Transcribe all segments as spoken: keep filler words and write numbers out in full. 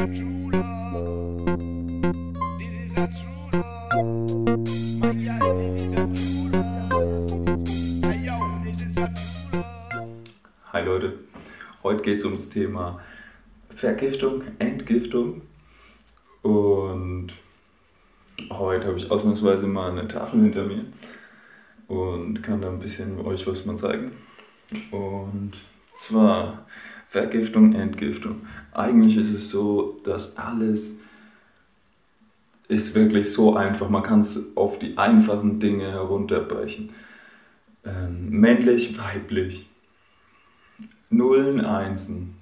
Hi Leute, heute geht es ums Thema Vergiftung, Entgiftung und heute habe ich ausnahmsweise mal eine Tafel hinter mir und kann da ein bisschen euch was mal zeigen. Und zwar Vergiftung, Entgiftung. Eigentlich ist es so, dass alles ist wirklich so einfach. Man kann es auf die einfachen Dinge herunterbrechen. Ähm, männlich, weiblich, Nullen, Einsen.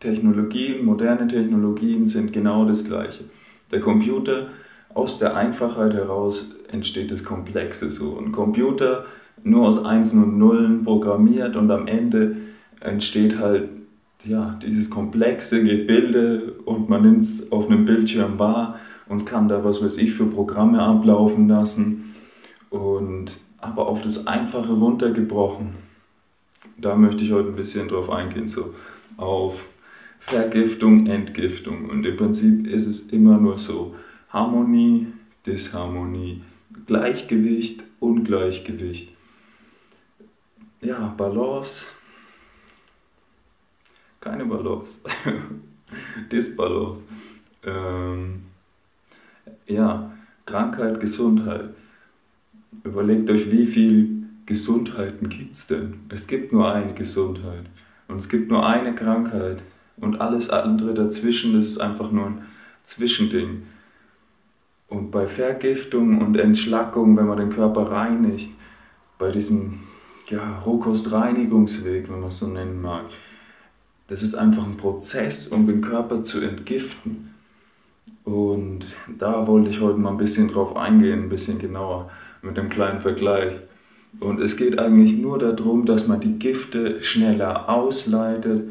Technologien, moderne Technologien sind genau das Gleiche. Der Computer, aus der Einfachheit heraus entsteht das Komplexe. So ein Computer nur aus Einsen und Nullen programmiert und am Ende entsteht halt ja, dieses komplexe Gebilde und man nimmt es auf einem Bildschirm wahr und kann da was weiß ich für Programme ablaufen lassen, und aber auf das Einfache runtergebrochen. Da möchte ich heute ein bisschen drauf eingehen, so auf Vergiftung, Entgiftung, und im Prinzip ist es immer nur so Harmonie, Disharmonie, Gleichgewicht, Ungleichgewicht, ja, Balance, keine Balance, Disbalance, ähm, ja, Krankheit, Gesundheit. Überlegt euch, wie viel Gesundheiten gibt es denn? Es gibt nur eine Gesundheit und es gibt nur eine Krankheit und alles andere dazwischen, das ist einfach nur ein Zwischending. Und bei Vergiftung und Entschlackung, wenn man den Körper reinigt, bei diesem ja, Rohkostreinigungsweg, wenn man es so nennen mag, das ist einfach ein Prozess, um den Körper zu entgiften. Und da wollte ich heute mal ein bisschen drauf eingehen, ein bisschen genauer, mit einem kleinen Vergleich. Und es geht eigentlich nur darum, dass man die Gifte schneller ausleitet,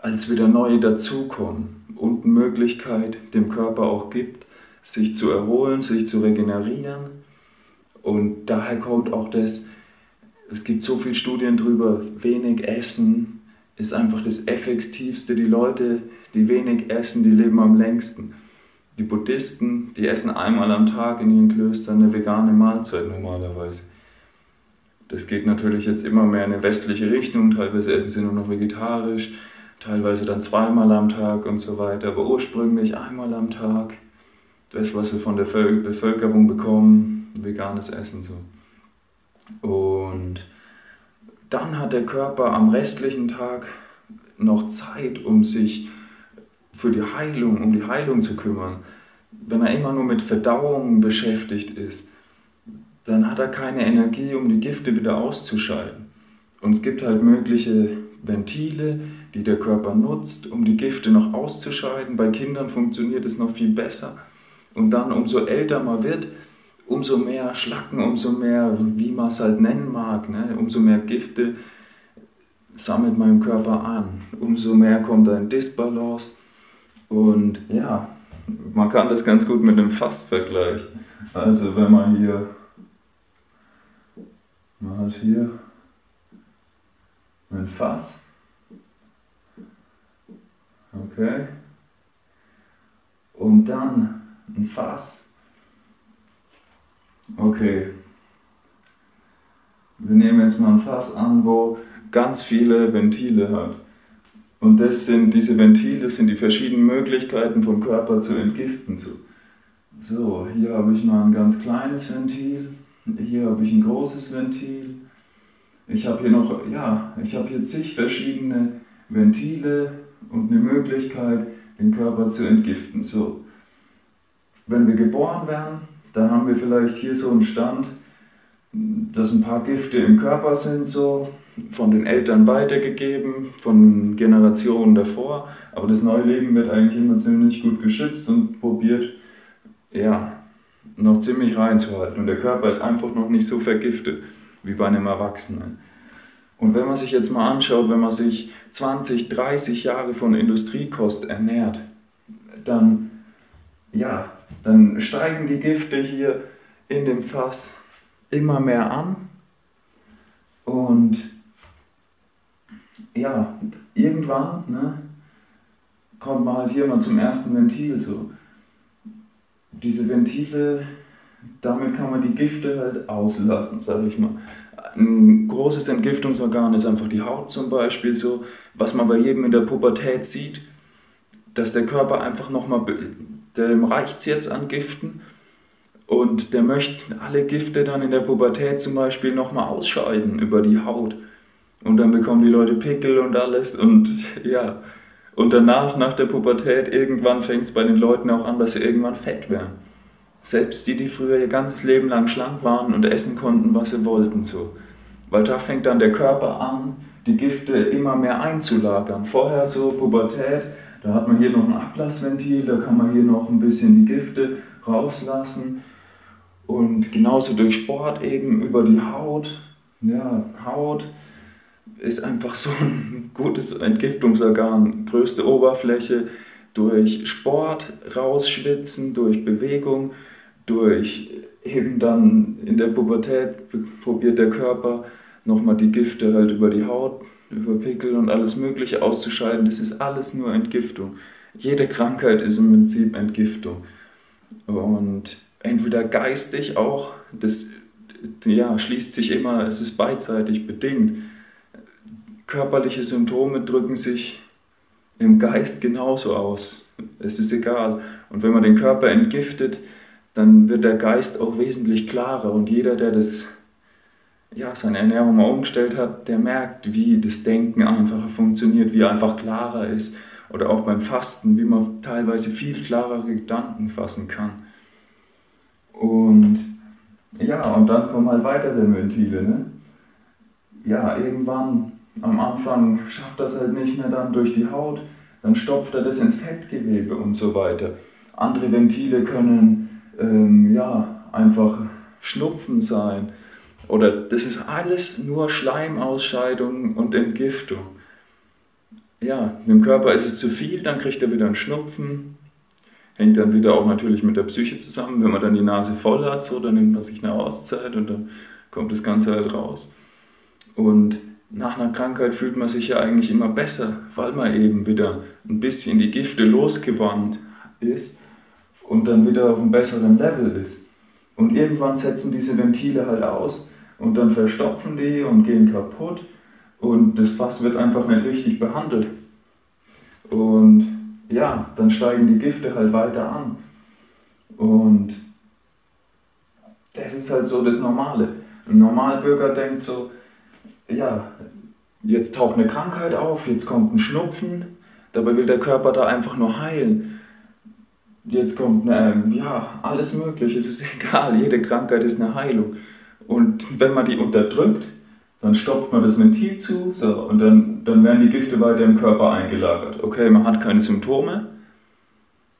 als wieder neue dazukommen, und Möglichkeit dem Körper auch gibt, sich zu erholen, sich zu regenerieren. Und daher kommt auch das, es gibt so viele Studien drüber, wenig Essen ist einfach das Effektivste. Die Leute, die wenig essen, die leben am längsten. Die Buddhisten, die essen einmal am Tag in ihren Klöstern eine vegane Mahlzeit normalerweise. Das geht natürlich jetzt immer mehr in eine westliche Richtung, teilweise essen sie nur noch vegetarisch, teilweise dann zweimal am Tag und so weiter, aber ursprünglich einmal am Tag. Das, was sie von der Bevölkerung bekommen, veganes Essen so. Und dann hat der Körper am restlichen Tag noch Zeit, um sich für die Heilung, um die Heilung zu kümmern. Wenn er immer nur mit Verdauung beschäftigt ist, dann hat er keine Energie, um die Gifte wieder auszuscheiden. Und es gibt halt mögliche Ventile, die der Körper nutzt, um die Gifte noch auszuscheiden. Bei Kindern funktioniert es noch viel besser. Und dann, umso älter man wird, umso mehr Schlacken, umso mehr, wie man es halt nennen mag, ne? Umso mehr Gifte sammelt man im Körper an. Umso mehr kommt da ein Disbalance. Und ja, man kann das ganz gut mit einem Fass vergleichen. Also wenn man hier, man hat hier ein Fass. Okay. Und dann ein Fass. Okay. Wir nehmen jetzt mal ein Fass an, wo ganz viele Ventile hat. Und das sind diese Ventile, das sind die verschiedenen Möglichkeiten vom Körper zu entgiften. So, hier habe ich mal ein ganz kleines Ventil. Hier habe ich ein großes Ventil. Ich habe hier noch, ja, ich habe hier zig verschiedene Ventile und eine Möglichkeit, den Körper zu entgiften. So. Wenn wir geboren werden, dann haben wir vielleicht hier so einen Stand, dass ein paar Gifte im Körper sind, so von den Eltern weitergegeben, von Generationen davor. Aber das neue Leben wird eigentlich immer ziemlich gut geschützt und probiert, ja, noch ziemlich reinzuhalten. Und der Körper ist einfach noch nicht so vergiftet wie bei einem Erwachsenen. Und wenn man sich jetzt mal anschaut, wenn man sich zwanzig, dreißig Jahre von Industriekost ernährt, dann, ja, dann steigen die Gifte hier in dem Fass immer mehr an, und ja, irgendwann ne, kommt man halt hier mal zum ersten Ventil. So. Diese Ventile, damit kann man die Gifte halt auslassen, sage ich mal. Ein großes Entgiftungsorgan ist einfach die Haut zum Beispiel, so, was man bei jedem in der Pubertät sieht, dass der Körper einfach nochmal, dem reicht es jetzt an Giften und der möchte alle Gifte dann in der Pubertät zum Beispiel nochmal ausscheiden über die Haut. Und dann bekommen die Leute Pickel und alles und ja. Und danach, nach der Pubertät, irgendwann fängt es bei den Leuten auch an, dass sie irgendwann fett werden. Selbst die, die früher ihr ganzes Leben lang schlank waren und essen konnten, was sie wollten. So. Weil da fängt dann der Körper an, die Gifte immer mehr einzulagern. Vorher so Pubertät, da hat man hier noch ein Ablassventil, da kann man hier noch ein bisschen die Gifte rauslassen. Und genauso durch Sport eben über die Haut. Ja, Haut ist einfach so ein gutes Entgiftungsorgan. Größte Oberfläche. Durch Sport rausschwitzen, durch Bewegung, durch eben dann in der Pubertät probiert der Körper nochmal die Gifte halt über die Haut, über Pickel und alles Mögliche auszuscheiden. Das ist alles nur Entgiftung. Jede Krankheit ist im Prinzip Entgiftung. Und entweder geistig auch, das ja, schließt sich immer, es ist beidseitig bedingt. Körperliche Symptome drücken sich im Geist genauso aus. Es ist egal. Und wenn man den Körper entgiftet, dann wird der Geist auch wesentlich klarer. Und jeder, der das, ja, seine Ernährung mal umgestellt hat, der merkt, wie das Denken einfacher funktioniert, wie er einfach klarer ist. Oder auch beim Fasten, wie man teilweise viel klarere Gedanken fassen kann. Und ja, und dann kommen halt weitere Ventile. Ne? Ja, irgendwann am Anfang schafft das halt nicht mehr dann durch die Haut, dann stopft er das ins Fettgewebe und so weiter. Andere Ventile können ähm, ja, einfach Schnupfen sein. Oder das ist alles nur Schleimausscheidung und Entgiftung. Ja, dem Körper ist es zu viel, dann kriegt er wieder einen Schnupfen. Hängt dann wieder auch natürlich mit der Psyche zusammen. Wenn man dann die Nase voll hat, so, dann nimmt man sich eine Auszeit und dann kommt das Ganze halt raus. Und nach einer Krankheit fühlt man sich ja eigentlich immer besser, weil man eben wieder ein bisschen die Gifte losgewandt ist und dann wieder auf einem besseren Level ist. Und irgendwann setzen diese Ventile halt aus und dann verstopfen die und gehen kaputt und das Fass wird einfach nicht richtig behandelt. Und ja, dann steigen die Gifte halt weiter an. Und das ist halt so das Normale. Ein Normalbürger denkt so, ja, jetzt taucht eine Krankheit auf, jetzt kommt ein Schnupfen, dabei will der Körper da einfach nur heilen. Jetzt kommt, eine, ja, alles möglich, es ist egal, jede Krankheit ist eine Heilung. Und wenn man die unterdrückt, dann stopft man das Ventil zu so, und dann, dann werden die Gifte weiter im Körper eingelagert. Okay, man hat keine Symptome,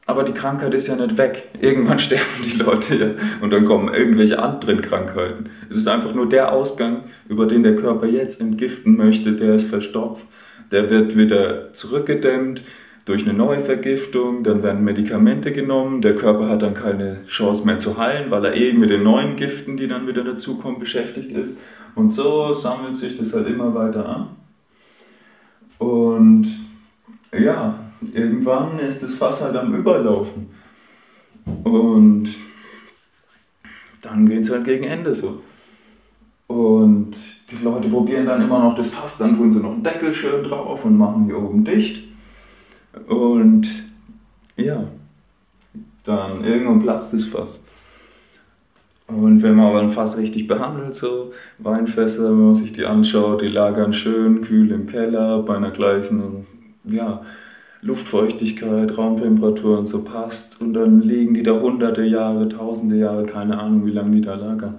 aber die Krankheit ist ja nicht weg. Irgendwann sterben die Leute ja und dann kommen irgendwelche anderen Krankheiten. Es ist einfach nur der Ausgang, über den der Körper jetzt entgiften möchte, der ist verstopft. Der wird wieder zurückgedämmt durch eine neue Vergiftung, dann werden Medikamente genommen. Der Körper hat dann keine Chance mehr zu heilen, weil er eben mit den neuen Giften, die dann wieder dazukommen, beschäftigt ist. Und so sammelt sich das halt immer weiter an. Und ja, irgendwann ist das Fass halt am Überlaufen und dann geht es halt gegen Ende so. Und die Leute probieren dann immer noch das Fass, dann tun sie noch einen Deckel schön drauf und machen hier oben dicht. Und ja, dann irgendwann platzt das Fass. Und wenn man aber ein Fass richtig behandelt, so Weinfässer, wenn man sich die anschaut, die lagern schön kühl im Keller bei einer gleichen, ja, Luftfeuchtigkeit, Raumtemperatur und so passt und dann liegen die da hunderte Jahre, tausende Jahre, keine Ahnung wie lange die da lagern.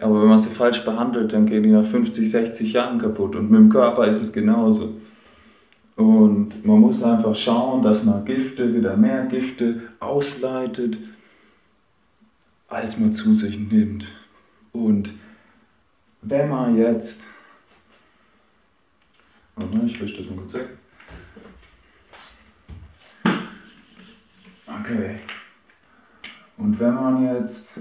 Aber wenn man sie falsch behandelt, dann gehen die nach fünfzig, sechzig Jahren kaputt und mit dem Körper ist es genauso. Und man muss einfach schauen, dass man Gifte, wieder mehr Gifte ausleitet, als man zu sich nimmt. Und wenn man jetzt... Warte mal, ich wische das mal kurz weg. Okay, und wenn man jetzt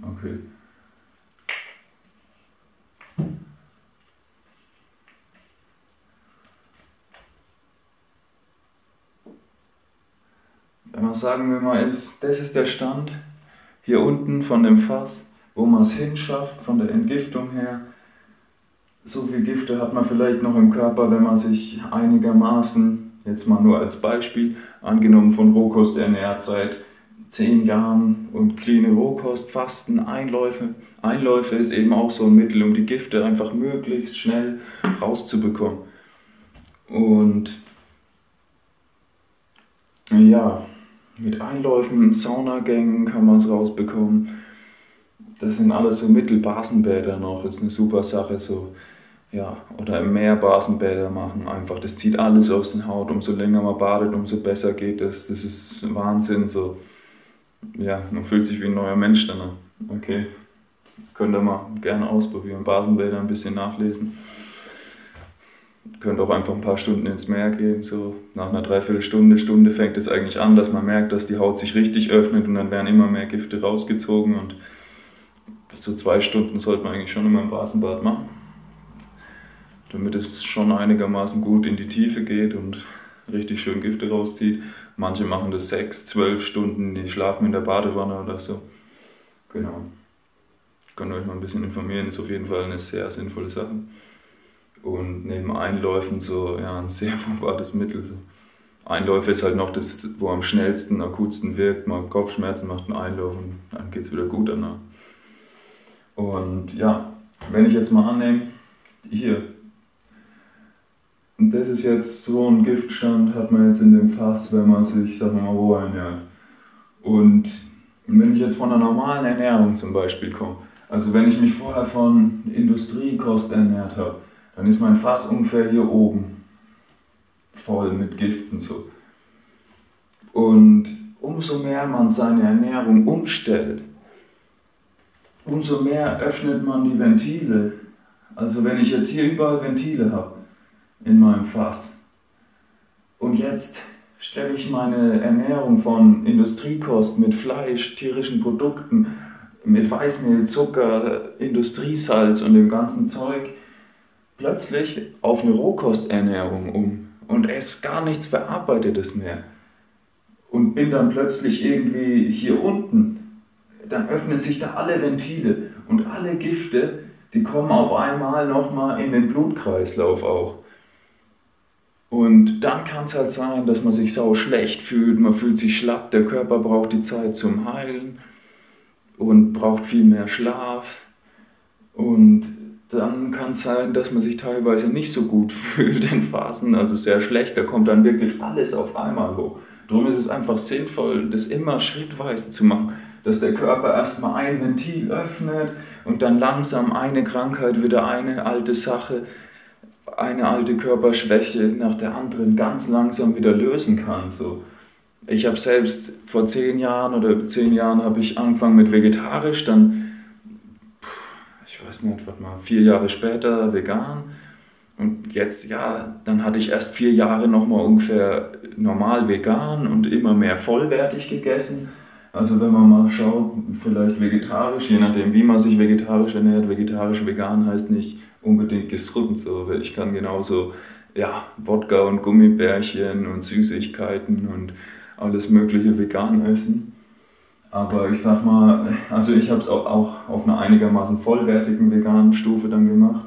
okay, sagen wir mal, ist, das ist der Stand hier unten von dem Fass, wo man es hinschafft, von der Entgiftung her. So viel Gifte hat man vielleicht noch im Körper, wenn man sich einigermaßen, jetzt mal nur als Beispiel, angenommen von Rohkost ernährt seit zehn Jahren und cleane Rohkost, Fasten, Einläufe. Einläufe ist eben auch so ein Mittel, um die Gifte einfach möglichst schnell rauszubekommen. Und ja, mit Einläufen, Saunagängen kann man es rausbekommen. Das sind alles so Mittel, Basenbäder noch, ist eine super Sache so. Ja, oder im Meer Basenbäder machen einfach, das zieht alles aus den Haut, umso länger man badet, umso besser geht es, das ist Wahnsinn so. Ja, man fühlt sich wie ein neuer Mensch danach. Okay, könnt ihr mal gerne ausprobieren, Basenbäder ein bisschen nachlesen. Könnt auch einfach ein paar Stunden ins Meer gehen, so nach einer Dreiviertelstunde, Stunde fängt es eigentlich an, dass man merkt, dass die Haut sich richtig öffnet und dann werden immer mehr Gifte rausgezogen und bis zu zwei Stunden sollte man eigentlich schon immer im Basenbad machen, damit es schon einigermaßen gut in die Tiefe geht und richtig schön Gifte rauszieht. Manche machen das sechs, zwölf Stunden, die schlafen in der Badewanne oder so. Genau. Könnt ihr euch mal ein bisschen informieren, ist auf jeden Fall eine sehr sinnvolle Sache. Und neben Einläufen so, ja, ein sehr probates Mittel. So. Einläufe ist halt noch das, wo am schnellsten, akutsten wirkt. Man hat Kopfschmerzen, macht einen Einlauf und dann geht es wieder gut danach. Und ja, wenn ich jetzt mal annehme, hier, und das ist jetzt so ein Giftstand, hat man jetzt in dem Fass, wenn man sich, sagen wir mal, roh ernährt. Und wenn ich jetzt von einer normalen Ernährung zum Beispiel komme, also wenn ich mich vorher von Industriekost ernährt habe, dann ist mein Fass ungefähr hier oben voll mit Giften so. Und umso mehr man seine Ernährung umstellt, umso mehr öffnet man die Ventile. Also wenn ich jetzt hier überall Ventile habe in meinem Fass und jetzt stelle ich meine Ernährung von Industriekost mit Fleisch, tierischen Produkten, mit Weißmehl, Zucker, Industriesalz und dem ganzen Zeug plötzlich auf eine Rohkosternährung um und esse gar nichts Verarbeitetes mehr und bin dann plötzlich irgendwie hier unten, dann öffnen sich da alle Ventile und alle Gifte, die kommen auf einmal nochmal in den Blutkreislauf auch. Und dann kann es halt sein, dass man sich sau schlecht fühlt, man fühlt sich schlapp, der Körper braucht die Zeit zum Heilen und braucht viel mehr Schlaf. Und dann kann es sein, dass man sich teilweise nicht so gut fühlt in Phasen, also sehr schlecht, da kommt dann wirklich alles auf einmal hoch. Darum ist es einfach sinnvoll, das immer schrittweise zu machen, dass der Körper erstmal ein Ventil öffnet und dann langsam eine Krankheit, wieder eine alte Sache, eine alte Körperschwäche nach der anderen ganz langsam wieder lösen kann. So. Ich habe selbst vor zehn Jahren oder zehn Jahren habe ich angefangen mit vegetarisch, dann, ich weiß nicht, was mal, vier Jahre später vegan und jetzt, ja, dann hatte ich erst vier Jahre nochmal ungefähr normal vegan und immer mehr vollwertig gegessen. Also wenn man mal schaut, vielleicht vegetarisch, je nachdem wie man sich vegetarisch ernährt, vegetarisch, vegan heißt nicht unbedingt gesund, so, weil ich kann genauso, ja, Wodka und Gummibärchen und Süßigkeiten und alles mögliche vegan essen. Aber ich sag mal, also ich habe es auch, auch auf einer einigermaßen vollwertigen veganen Stufe dann gemacht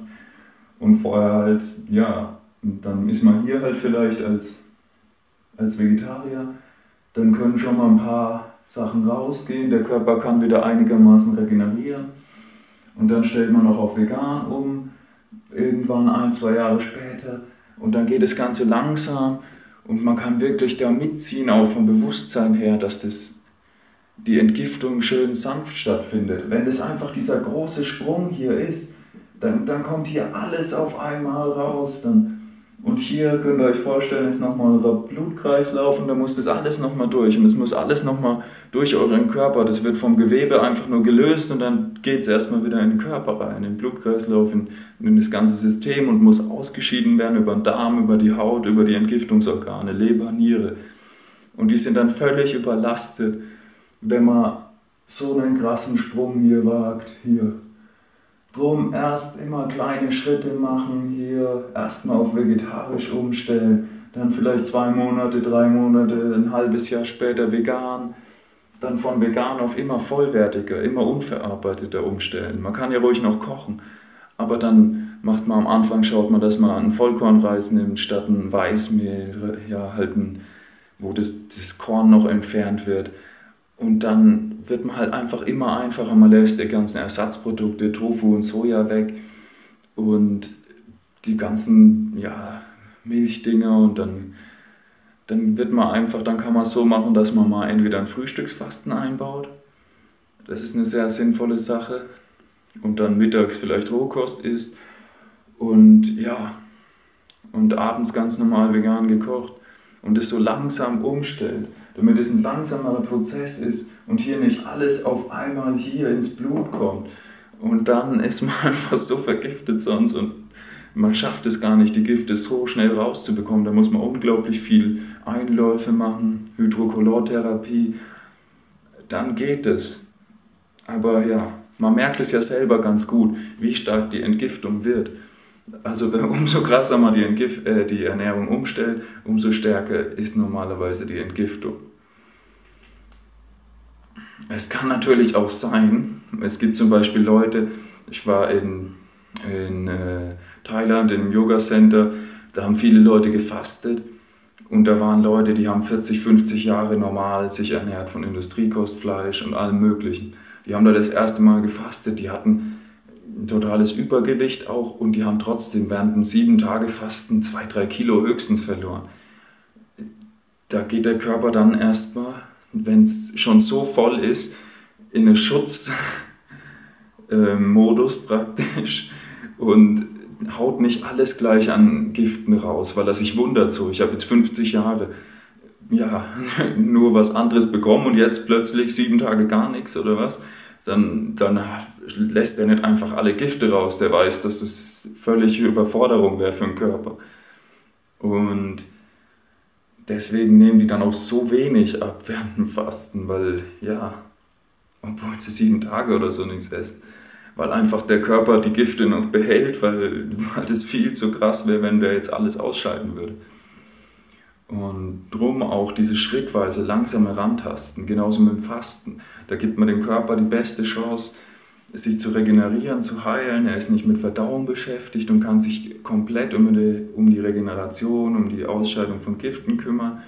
und vorher halt, ja, dann ist man hier halt vielleicht als, als Vegetarier, dann können schon mal ein paar Sachen rausgehen, der Körper kann wieder einigermaßen regenerieren und dann stellt man noch auf vegan um, irgendwann ein, zwei Jahre später und dann geht das Ganze langsam und man kann wirklich da mitziehen, auch vom Bewusstsein her, dass das, die Entgiftung schön sanft stattfindet. Wenn das einfach dieser große Sprung hier ist, dann, dann kommt hier alles auf einmal raus, dann und hier könnt ihr euch vorstellen, ist nochmal unser Blutkreislauf und da muss das alles nochmal durch. Und es muss alles nochmal durch euren Körper. Das wird vom Gewebe einfach nur gelöst und dann geht es erstmal wieder in den Körper rein, in den Blutkreislauf, in, in das ganze System und muss ausgeschieden werden über den Darm, über die Haut, über die Entgiftungsorgane, Leber, Niere. Und die sind dann völlig überlastet, wenn man so einen krassen Sprung hier wagt, hier. Drum erst immer kleine Schritte machen hier, erstmal auf vegetarisch umstellen, dann vielleicht zwei Monate, drei Monate, ein halbes Jahr später vegan, dann von vegan auf immer vollwertiger, immer unverarbeiteter umstellen. Man kann ja ruhig noch kochen, aber dann macht man am Anfang, schaut man, dass man einen Vollkornreis nimmt, statt ein Weißmehl, ja halt ein, wo das, das Korn noch entfernt wird. Und dann wird man halt einfach immer einfacher, man lässt die ganzen Ersatzprodukte, Tofu und Soja weg und die ganzen ja, Milchdinger und dann, dann wird man einfach, dann kann man es so machen, dass man mal entweder ein Frühstücksfasten einbaut, das ist eine sehr sinnvolle Sache, und dann mittags vielleicht Rohkost isst und ja, und abends ganz normal vegan gekocht und das so langsam umstellt, damit es ein langsamerer Prozess ist und hier nicht alles auf einmal hier ins Blut kommt und dann ist man einfach so vergiftet sonst und man schafft es gar nicht, die Gifte so schnell rauszubekommen. Da muss man unglaublich viel Einläufe machen, Hydrokolortherapie. Dann geht es. Aber ja, man merkt es ja selber ganz gut, wie stark die Entgiftung wird. Also umso krasser man die, Entgif äh, die Ernährung umstellt, umso stärker ist normalerweise die Entgiftung. Es kann natürlich auch sein, es gibt zum Beispiel Leute, ich war in... in äh, Thailand, im Yoga Center, da haben viele Leute gefastet und da waren Leute, die haben vierzig, fünfzig Jahre normal sich ernährt von Industriekostfleisch und allem möglichen. Die haben da das erste Mal gefastet, die hatten ein totales Übergewicht auch und die haben trotzdem während dem sieben Tage Fasten zwei, drei Kilo höchstens verloren. Da geht der Körper dann erstmal, wenn es schon so voll ist, in einen Schutz Ähm, Modus praktisch und haut nicht alles gleich an Giften raus, weil er sich wundert so, ich habe jetzt fünfzig Jahre ja, nur was anderes bekommen und jetzt plötzlich sieben Tage gar nichts oder was, dann, dann lässt er nicht einfach alle Gifte raus, der weiß, dass das völlige Überforderung wäre für den Körper. Und deswegen nehmen die dann auch so wenig ab während dem Fasten, weil ja, obwohl sie sieben Tage oder so nichts essen. Weil einfach der Körper die Gifte noch behält, weil, weil das viel zu krass wäre, wenn der jetzt alles ausscheiden würde. Und drum auch diese schrittweise langsame Rantasten, genauso mit dem Fasten. Da gibt man dem Körper die beste Chance, sich zu regenerieren, zu heilen. Er ist nicht mit Verdauung beschäftigt und kann sich komplett um die, um die Regeneration, um die Ausscheidung von Giften kümmern.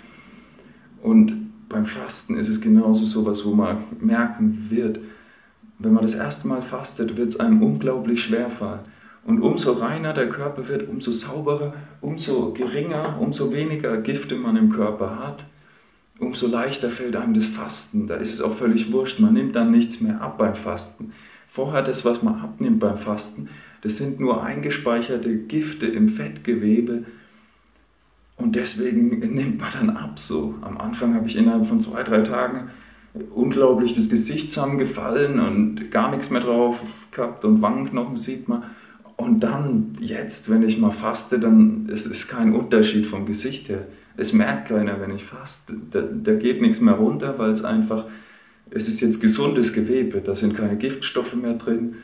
Und beim Fasten ist es genauso sowas, wo man merken wird, wenn man das erste Mal fastet, wird es einem unglaublich schwer fallen. Und umso reiner der Körper wird, umso sauberer, umso geringer, umso weniger Gifte man im Körper hat, umso leichter fällt einem das Fasten. Da ist es auch völlig wurscht, man nimmt dann nichts mehr ab beim Fasten. Vorher das, was man abnimmt beim Fasten, das sind nur eingespeicherte Gifte im Fettgewebe, und deswegen nimmt man dann ab so. Am Anfang habe ich innerhalb von zwei, drei Tagen unglaublich das Gesicht zusammengefallen und gar nichts mehr drauf gehabt und Wangenknochen sieht man. Und dann jetzt, wenn ich mal faste, dann es ist kein Unterschied vom Gesicht her. Es merkt keiner, wenn ich faste. Da, da geht nichts mehr runter, weil es einfach, es ist jetzt gesundes Gewebe, da sind keine Giftstoffe mehr drin.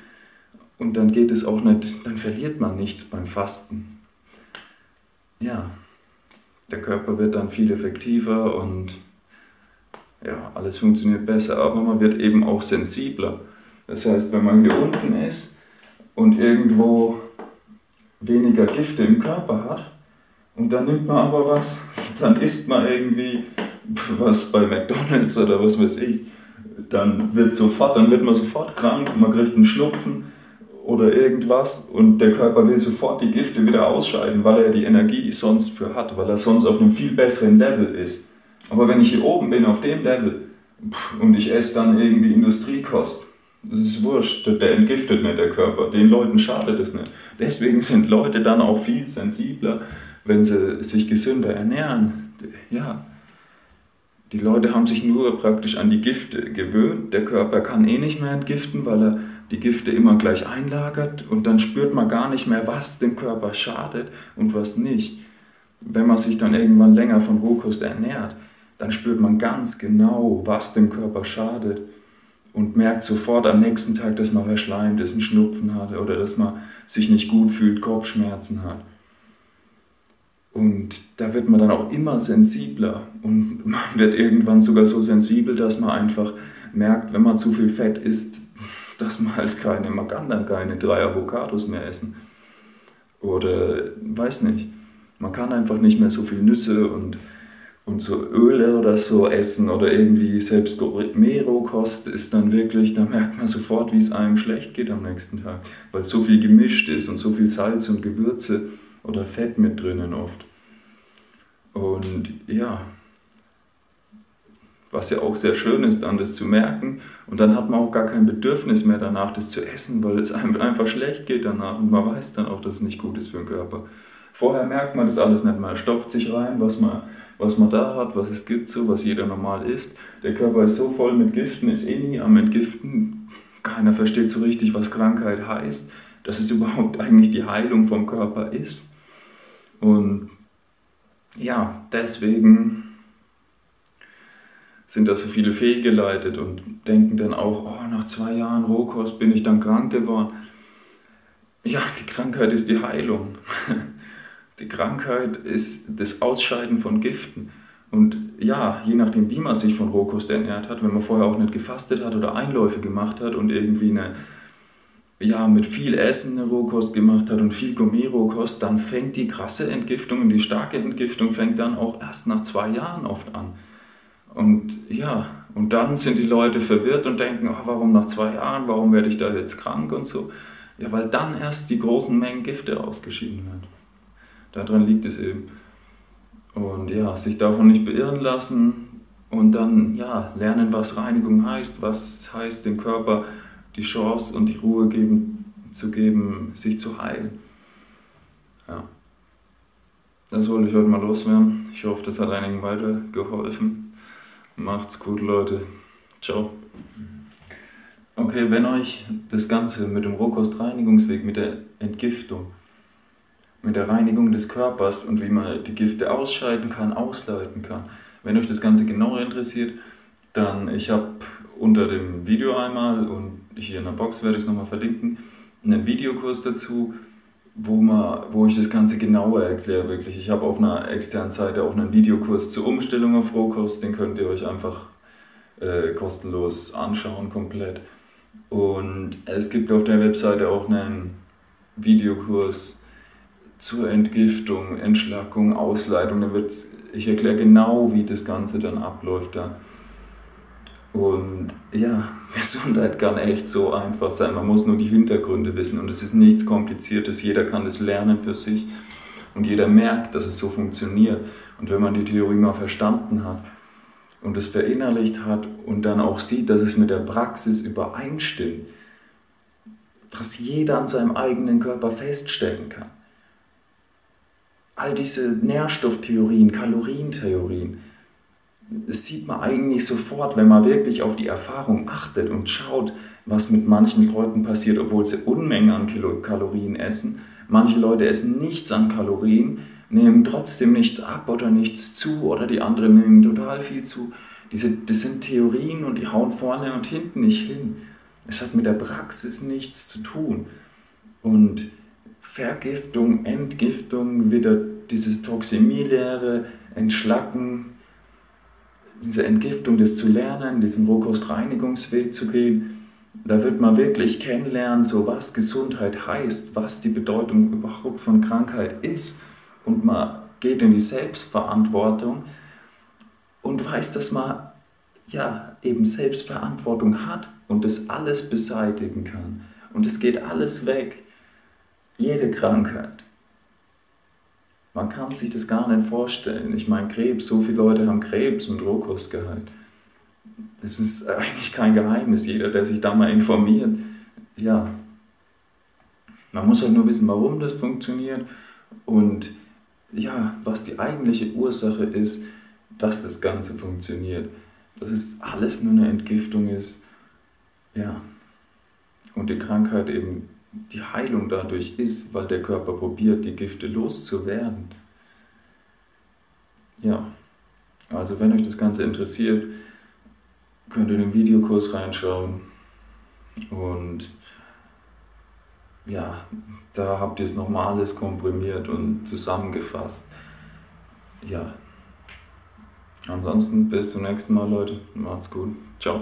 Und dann geht es auch nicht, dann verliert man nichts beim Fasten. Ja. Der Körper wird dann viel effektiver und ja, alles funktioniert besser, aber man wird eben auch sensibler. Das heißt, wenn man hier unten ist und irgendwo weniger Gifte im Körper hat und dann nimmt man aber was, dann isst man irgendwie was bei McDonalds oder was weiß ich, dann wird, sofort, dann wird man sofort krank, man kriegt einen Schnupfen oder irgendwas und der Körper will sofort die Gifte wieder ausscheiden, weil er die Energie sonst für hat, weil er sonst auf einem viel besseren Level ist. Aber wenn ich hier oben bin, auf dem Level, und ich esse dann irgendwie Industriekost, das ist wurscht, der entgiftet nicht der Körper, den Leuten schadet es nicht. Deswegen sind Leute dann auch viel sensibler, wenn sie sich gesünder ernähren. Ja, die Leute haben sich nur praktisch an die Gifte gewöhnt, der Körper kann eh nicht mehr entgiften, weil er die Gifte immer gleich einlagert und dann spürt man gar nicht mehr, was dem Körper schadet und was nicht. Wenn man sich dann irgendwann länger von Rohkost ernährt, dann spürt man ganz genau, was dem Körper schadet und merkt sofort am nächsten Tag, dass man verschleimt ist, einen Schnupfen hat oder dass man sich nicht gut fühlt, Kopfschmerzen hat. Und da wird man dann auch immer sensibler und man wird irgendwann sogar so sensibel, dass man einfach merkt, wenn man zu viel Fett isst, dass man halt keine, man kann dann keine drei Avocados mehr essen. Oder, weiß nicht, man kann einfach nicht mehr so viel Nüsse und, und so Öle oder so essen oder irgendwie selbst Meerokost ist dann wirklich, da merkt man sofort, wie es einem schlecht geht am nächsten Tag, weil so viel gemischt ist und so viel Salz und Gewürze oder Fett mit drinnen oft. Und ja, was ja auch sehr schön ist, dann das zu merken. Und dann hat man auch gar kein Bedürfnis mehr danach, das zu essen, weil es einem einfach schlecht geht danach. Und man weiß dann auch, dass es nicht gut ist für den Körper. Vorher merkt man das alles nicht mal. Stopft sich rein, was man, was man da hat, was es gibt, so was jeder normal isst. Der Körper ist so voll mit Giften, ist eh nie am Entgiften. Keiner versteht so richtig, was Krankheit heißt, dass es überhaupt eigentlich die Heilung vom Körper ist. Und ja, deswegen sind da so viele fehlgeleitet und denken dann auch, oh, nach zwei Jahren Rohkost bin ich dann krank geworden. Ja, die Krankheit ist die Heilung. Die Krankheit ist das Ausscheiden von Giften. Und ja, je nachdem, wie man sich von Rohkost ernährt hat, wenn man vorher auch nicht gefastet hat oder Einläufe gemacht hat und irgendwie eine, ja, mit viel Essen eine Rohkost gemacht hat und viel Gourmet-Rohkost, dann fängt die krasse Entgiftung und die starke Entgiftung fängt dann auch erst nach zwei Jahren oft an. Und ja, und dann sind die Leute verwirrt und denken, oh, warum nach zwei Jahren, warum werde ich da jetzt krank und so. Ja, weil dann erst die großen Mengen Gifte ausgeschieden werden. Daran liegt es eben. Und ja, sich davon nicht beirren lassen und dann ja, lernen, was Reinigung heißt, was heißt dem Körper die Chance und die Ruhe geben, zu geben, sich zu heilen. Ja. Das wollte ich heute mal loswerden. Ich hoffe, das hat einigen weitergeholfen. Macht's gut, Leute. Ciao. Okay, wenn euch das Ganze mit dem Rohkostreinigungsweg, mit der Entgiftung, mit der Reinigung des Körpers und wie man die Gifte ausscheiden kann, ausleiten kann, wenn euch das Ganze genauer interessiert, dann, ich habe unter dem Video einmal und hier in der Box werde ich es nochmal verlinken, einen Videokurs dazu, wo, man, wo ich das Ganze genauer erkläre, wirklich. Ich habe auf einer externen Seite auch einen Videokurs zur Umstellung auf Rohkost, den könnt ihr euch einfach äh, kostenlos anschauen komplett. Und es gibt auf der Webseite auch einen Videokurs zur Entgiftung, Entschlackung, Ausleitung. Da wird's, ich erkläre genau, wie das Ganze dann abläuft da. Und ja, Gesundheit kann echt so einfach sein. Man muss nur die Hintergründe wissen und es ist nichts Kompliziertes. Jeder kann das lernen für sich und jeder merkt, dass es so funktioniert. Und wenn man die Theorie mal verstanden hat und es verinnerlicht hat und dann auch sieht, dass es mit der Praxis übereinstimmt, dass jeder an seinem eigenen Körper feststellen kann. All diese Nährstofftheorien, Kalorientheorien, das sieht man eigentlich sofort, wenn man wirklich auf die Erfahrung achtet und schaut, was mit manchen Leuten passiert, obwohl sie Unmengen an Kilo Kalorien essen. Manche Leute essen nichts an Kalorien, nehmen trotzdem nichts ab oder nichts zu oder die anderen nehmen total viel zu. Diese, das sind Theorien und die hauen vorne und hinten nicht hin. Es hat mit der Praxis nichts zu tun. Und Vergiftung, Entgiftung, wieder dieses Toxemielehre, Entschlacken, diese Entgiftung, das zu lernen, diesen Rohkostreinigungsweg zu gehen, da wird man wirklich kennenlernen, so was Gesundheit heißt, was die Bedeutung überhaupt von Krankheit ist. Und man geht in die Selbstverantwortung und weiß, dass man ja eben Selbstverantwortung hat und das alles beseitigen kann. Und es geht alles weg, jede Krankheit. Man kann sich das gar nicht vorstellen. Ich meine, Krebs, so viele Leute haben Krebs mit Rohkost geheilt. Das ist eigentlich kein Geheimnis. Jeder, der sich da mal informiert, ja. Man muss halt nur wissen, warum das funktioniert und ja, was die eigentliche Ursache ist, dass das Ganze funktioniert. Dass es alles nur eine Entgiftung ist, ja. Und die Krankheit eben die Heilung dadurch ist, weil der Körper probiert, die Gifte loszuwerden. Ja, also wenn euch das Ganze interessiert, könnt ihr in den Videokurs reinschauen. Und ja, da habt ihr es nochmal alles komprimiert und zusammengefasst. ja. Ansonsten bis zum nächsten Mal, Leute. Macht's gut. Ciao.